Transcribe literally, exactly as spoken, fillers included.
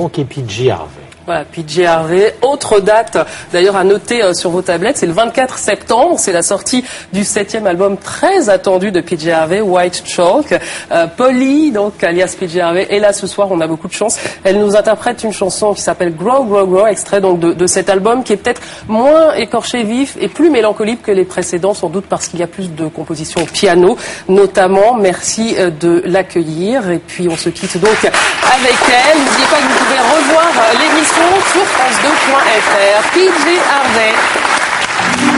donc et P J Harvey. Voilà, P J Harvey. Autre date, d'ailleurs, à noter euh, sur vos tablettes, c'est le vingt-quatre septembre. C'est la sortie du septième album très attendu de P J Harvey, White Chalk. Euh, Polly, donc alias P J Harvey, est là ce soir. On a beaucoup de chance. Elle nous interprète une chanson qui s'appelle Grow Grow Grow, extrait donc de, de cet album qui est peut-être moins écorché vif et plus mélancolique que les précédents, sans doute parce qu'il y a plus de compositions au piano, notamment. Merci euh, de l'accueillir. Et puis on se quitte donc avec elle. N'oubliez pas que vous pouvez revoir l'émission sur France deux point F R. P J Harvey.